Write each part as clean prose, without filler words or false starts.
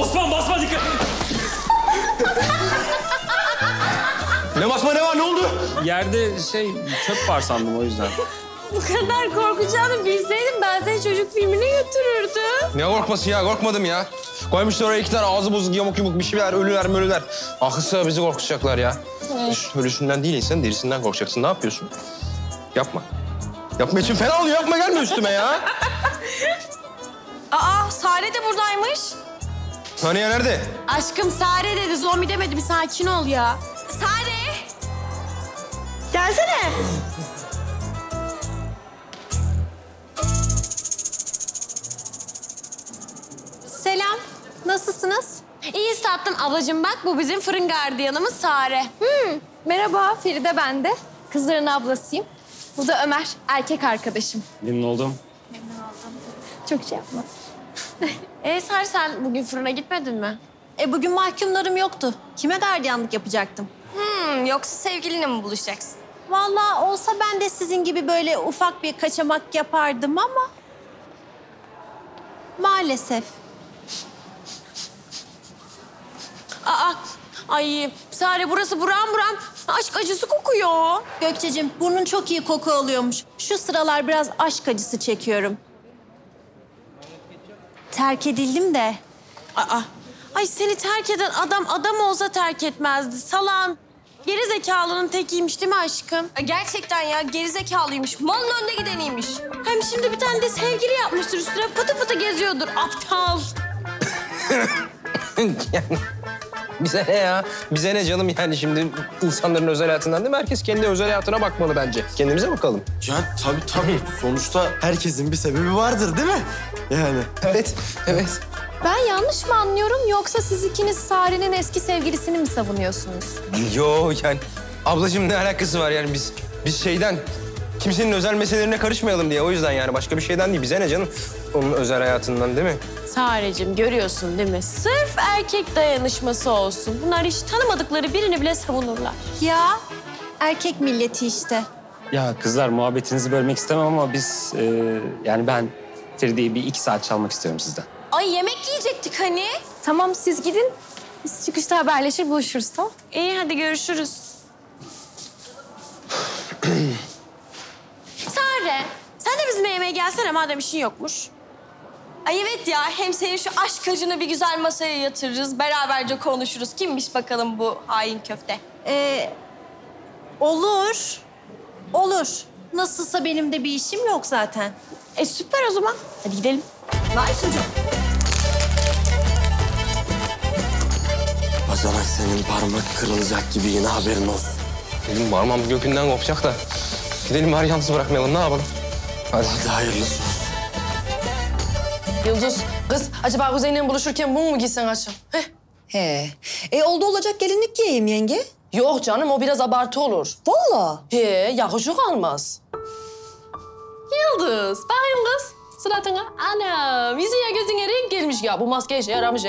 Osman basma dikkat. Ne basma, ne var, ne oldu? Yerde çöp var sandım, o yüzden. Bu kadar korkacağını bilseydim ben seni çocuk filmine götürürdüm. Ne korkması ya, korkmadım ya. Koymuşlar oraya iki tane ağzı bozuk yamuk yumuk bir şeyler, ölüler mölüler. Ahısa bizi korkutacaklar ya. Ölüsünden değil insan, dirisinden korkacaksın. Ne yapıyorsun? Yapma. Yapma için fena oluyor, yapma, gelme üstüme ya. Aa, Sare de buradaymış. Saniye nerede? Aşkım Sare dedi, zombi demedi. Bir sakin ol ya. Sare! Gelsene. Selam, nasılsınız? İyiyiz tatlım ablacığım, bak bu bizim fırın gardiyanımız Sare. Merhaba, Feride ben de. Kızların ablasıyım. Bu da Ömer, erkek arkadaşım. Memnun oldum. Memnun oldum. Çok şey yapma. Sare sen bugün fırına gitmedin mi? Bugün mahkumlarım yoktu. Kime gardiyanlık yapacaktım? Yoksa sevgilinle mi buluşacaksın? Vallahi olsa ben de sizin gibi böyle ufak bir kaçamak yapardım ama... Maalesef. Aa, ay Sare burası buram buram aşk acısı kokuyor. Gökçeciğim burnun çok iyi koku alıyormuş. Şu sıralar biraz aşk acısı çekiyorum. Terk edildim de. Aa, ay seni terk eden adam olsa terk etmezdi. Salan, gerizekalının tekiymiş değil mi aşkım? Gerçekten ya gerizekalıymış. Malın önüne gideniymiş. Hem şimdi bir tane de sevgili yapmıştır üstüne pıtı pıtı geziyordur aptal. Bize ne ya? Bize ne canım yani şimdi insanların özel hayatından değil mi? Herkes kendi özel hayatına bakmalı bence. Kendimize bakalım. Ya tabii. Sonuçta herkesin bir sebebi vardır değil mi? Yani. Evet, evet. Ben yanlış mı anlıyorum yoksa siz ikiniz Sare'nin eski sevgilisini mi savunuyorsunuz? Yo yani ablacığım ne alakası var yani biz kimsenin özel meselelerine karışmayalım diye o yüzden yani başka bir şeyden değil. Bize ne canım onun özel hayatından değil mi? Sarecim görüyorsun değil mi? Sırf erkek dayanışması olsun. Bunlar hiç tanımadıkları birini bile savunurlar. Ya erkek milleti işte. Ya kızlar muhabbetinizi bölmek istemem ama biz yani ben Feride'yi bir 2 saat çalmak istiyorum sizden. Ay yemek yiyecektik hani. Tamam siz gidin. Biz çıkışta haberleşir buluşuruz tamam. İyi hadi görüşürüz. Sare, sen de bizimle yemeğe gelsene madem işin yokmuş. Ay evet ya, hem senin şu aşk acını bir güzel masaya yatırırız, beraberce konuşuruz. Kimmiş bakalım bu hain köfte? Olur. Nasılsa benim de bir işim yok zaten. Süper o zaman. Hadi gidelim. Vay sucuk. Bacanak senin parmak kırılacak gibi yine haberin olsun. Benim parmağım gökünden kopacak da. Gidelim bari yalnız bırakmayalım, ne yapalım? Hadi hayırlısı. Yıldız, kız acaba Kuzey'le buluşurken bunu mu giysen açım? Oldu olacak gelinlik giyeyim yenge. Yok canım, o biraz abartı olur. Vallahi. Yakışık almaz. Yıldız, bakayım kız suratına. Anam, yüzüne gözüne renk gelmiş ya. Bu maske işe yaramış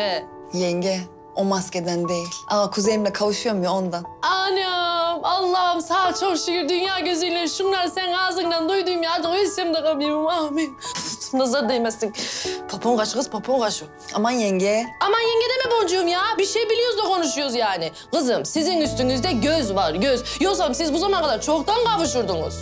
Yenge, o maskeden değil. Kuzeyimle kavuşuyorum ya ondan. Anam, Allah'ım sağ çok şükür dünya gözüyle şunlar sen ağzından duyduğum ya. O yüzden de kabiyim, amin. Nazar değmesin. Popon kaşı kız, popon kaşı. Aman yenge. Aman yenge deme boncuğum ya. Bir şey biliyoruz da konuşuyoruz yani. Kızım, sizin üstünüzde göz var, göz. Yoksa siz bu zamana kadar çoktan kavuşurdunuz.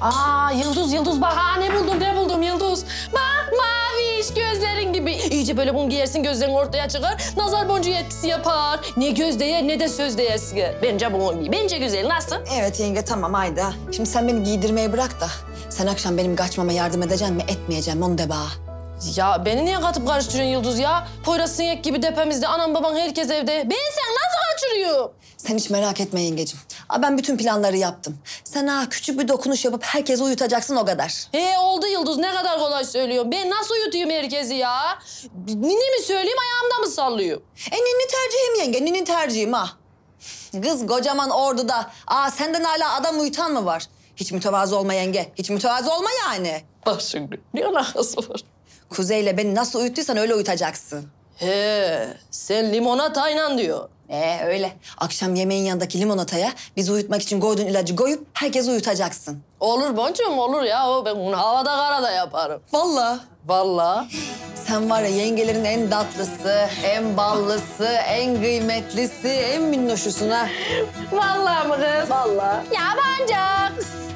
Aa Yıldız bak ne buldum Yıldız. Bak maviş gözlerin gibi. İyice böyle bunu giyersin gözlerin ortaya çıkar. Nazar boncuğu etkisi yapar. Ne göz değer ne de söz değersin. Bence bunu giy. Bence güzel nasıl? Evet yenge tamam haydi. Şimdi sen beni giydirmeyi bırak da. Sen akşam benim kaçmama yardım edeceksin mi etmeyeceğim onu de bana. Ya beni niye katıp karıştırıyorsun Yıldız ya? Poyraz sinek gibi depemizde anam baban herkes evde. Ben sen nasıl kaçırıyorum? Sen hiç merak etme yengeciğim. Ben bütün planları yaptım. Sen küçük bir dokunuş yapıp herkesi uyutacaksın o kadar. Oldu Yıldız ne kadar kolay söylüyorsun. Ben nasıl uyutayım herkesi ya? Nine mi söyleyeyim ayağımda mı sallayayım? Nini tercihim yenge, nini tercihim ha. Kız kocaman orduda. Senden hala adam uyutan mı var? Hiç mütevazı olma yenge, hiç mütevazı olma yani. Bak şimdi ne alakası var? Kuzey'le beni nasıl uyuttuysan öyle uyutacaksın. Sen limonatayla diyor. Öyle. Akşam yemeğin yanındaki limonataya bizi uyutmak için koyduğun ilacı koyup herkesi uyutacaksın. Olur boncuğum, olur ya. O ben bunu havada karada yaparım. Vallahi. Vallahi. Sen var ya yengelerin en tatlısı, en ballısı, en kıymetlisi, en minnoşusun ha. Vallahi mı kız? Vallahi. Ya bancak.